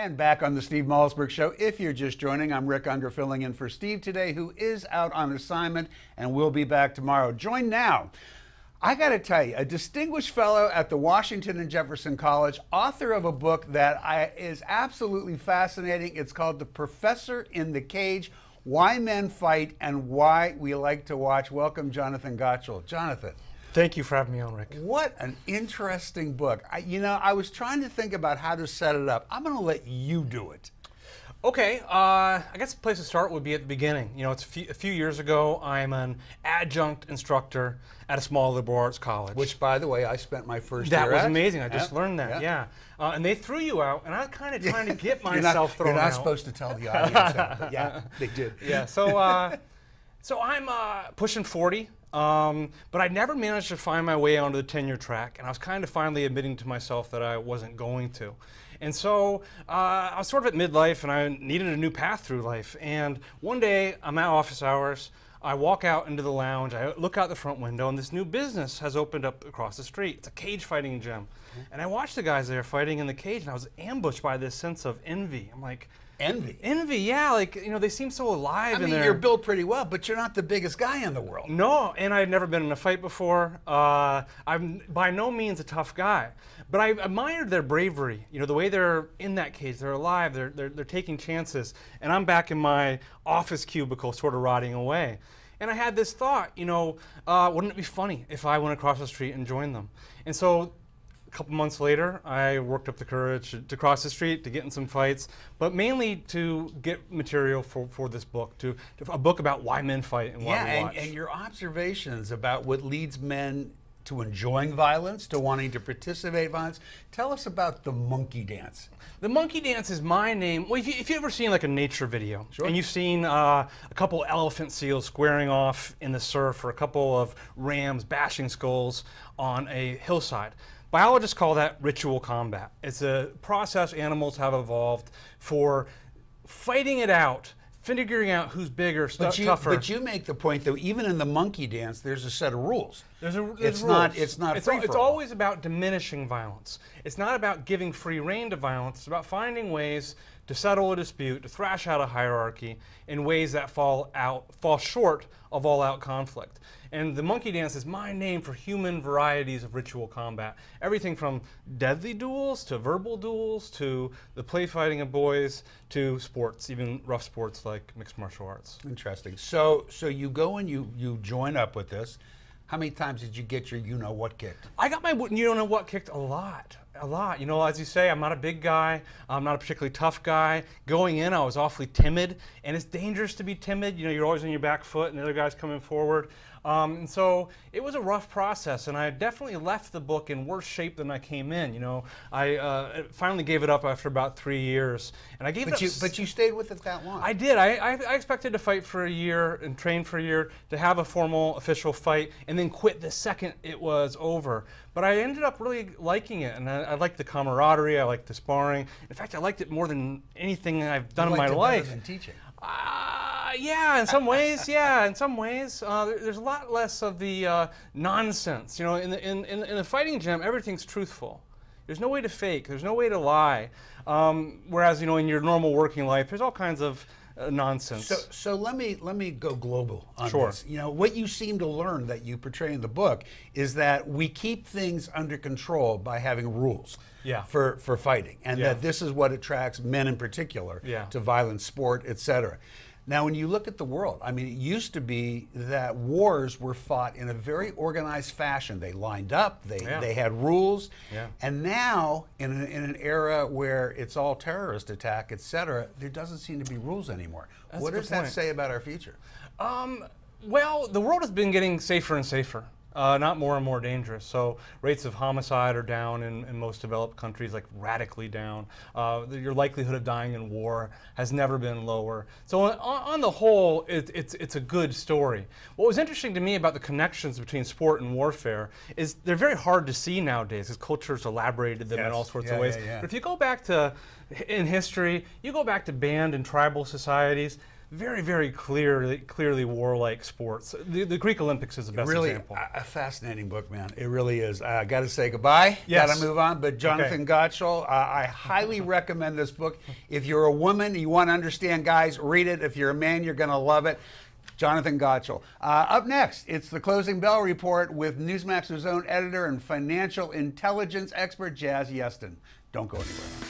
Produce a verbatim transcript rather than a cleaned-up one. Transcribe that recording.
And back on the Steve Malzberg Show. If you're just joining, I'm Rick Under, filling in for Steve today, who is out on assignment, and we'll be back tomorrow. Join now. I got to tell you, a distinguished fellow at the Washington and Jefferson College, author of a book that I, is absolutely fascinating. It's called The Professor in the Cage, Why Men Fight and Why We Like to Watch. Welcome, Jonathan Gottschall. Jonathan. Thank you for having me on, Rick. What an interesting book. I, you know, I was trying to think about how to set it up. I'm going to let you do it. Okay. Uh, I guess the place to start would be at the beginning. You know, it's a few, a few years ago, I'm an adjunct instructor at a small liberal arts college. Which, by the way, I spent my first that year That was amazing. I just yeah. learned that, yeah. yeah. Uh, and they threw you out, and I was kind of trying to get myself thrown out. You're not, you're not out. supposed to tell the audience that, but yeah, they did. Yeah, so, uh, so I'm uh, pushing forty. Um, but I never managed to find my way onto the tenure track, and I was kind of finally admitting to myself that I wasn't going to. And so uh, I was sort of at midlife, and I needed a new path through life. And one day, I'm at office hours, I walk out into the lounge, I look out the front window, and this new business has opened up across the street. It's a cage fighting gym. Mm-hmm. And I watched the guys there fighting in the cage, and I was ambushed by this sense of envy. I'm like, Envy. Envy, yeah. Like, you know, they seem so alive. I mean, in their... you're built pretty well, but you're not the biggest guy in the world. No, and I've never been in a fight before. Uh, I'm by no means a tough guy, but I admired their bravery. You know, the way they're in that cage, they're alive, they're, they're, they're taking chances. And I'm back in my office cubicle sort of rotting away. And I had this thought, you know, uh, wouldn't it be funny if I went across the street and joined them? And so, a couple months later, I worked up the courage to cross the street, to get in some fights, but mainly to get material for, for this book, to, to a book about why men fight and why yeah, we watch. Yeah, and, and your observations about what leads men to enjoying violence, to wanting to participate in violence. Tell us about the monkey dance. The monkey dance is my name. Well, if, you, if you've ever seen like a nature video, sure. and you've seen uh, a couple elephant seals squaring off in the surf, or a couple of rams bashing skulls on a hillside. Biologists call that ritual combat. It's a process animals have evolved for fighting it out, figuring out who's bigger, but you, tougher. But you make the point, though, even in the monkey dance, there's a set of rules. There's a, there's it's, rules. Not, it's not it's free al, It's all. always about diminishing violence. It's not about giving free rein to violence. It's about finding ways to settle a dispute, to thrash out a hierarchy in ways that fall out, fall short of all-out conflict. And the monkey dance is my name for human varieties of ritual combat. Everything from deadly duels to verbal duels to the play fighting of boys to sports, even rough sports like mixed martial arts. Interesting. So, so you go and you you join up with this. How many times did you get your you-know-what kicked? I got my you-know-what kicked a lot, a lot. You know, as you say, I'm not a big guy. I'm not a particularly tough guy. Going in, I was awfully timid, and it's dangerous to be timid. You know, you're always on your back foot, and the other guy's coming forward. Um, and so it was a rough process, and I definitely left the book in worse shape than I came in. You know, I uh, finally gave it up after about three years, and I gave but it. You, up but you stayed with it that long. I did. I, I, I expected to fight for a year and train for a year to have a formal official fight, and then quit the second it was over. But I ended up really liking it, and I, I liked the camaraderie. I liked the sparring. In fact, I liked it more than anything I've done you in my it life. Better than teaching. Uh, Yeah, in some ways, yeah, in some ways. Uh, there, there's a lot less of the uh, nonsense. You know, in the, in, in, in the fighting gym, everything's truthful. There's no way to fake. There's no way to lie. Um, whereas, you know, in your normal working life, there's all kinds of uh, nonsense. So, so let me let me go global on sure. this. You know, what you seem to learn that you portray in the book is that we keep things under control by having rules. Yeah. For, for fighting, and yeah. that this is what attracts men in particular yeah. to violent sport, et cetera. Now, when you look at the world, I mean, it used to be that wars were fought in a very organized fashion. They lined up, they, yeah. they had rules, yeah. and now, in an, in an era where it's all terrorist attack, et cetera, there doesn't seem to be rules anymore. That's what does that say about our future? Um, well, the world has been getting safer and safer. Uh, not more and more dangerous. So rates of homicide are down in, in most developed countries, like radically down. Uh, your likelihood of dying in war has never been lower. So on, on the whole, it, it's, it's a good story. What was interesting to me about the connections between sport and warfare is they're very hard to see nowadays because culture's elaborated them yes. in all sorts yeah, of ways. Yeah, yeah. But if you go back to, in history, you go back to band and tribal societies, very, very clearly, clearly warlike sports. The, the Greek Olympics is the best really example. Really a, a fascinating book, man. It really is. I got to say goodbye. Yes. Got to move on. But Jonathan okay. Gottschall, uh, I highly recommend this book. If you're a woman and you want to understand guys, read it. If you're a man, you're going to love it. Jonathan Gottschall. Uh, up next, it's the Closing Bell Report with Newsmax's own editor and financial intelligence expert, Jazz Yeston. Don't go anywhere.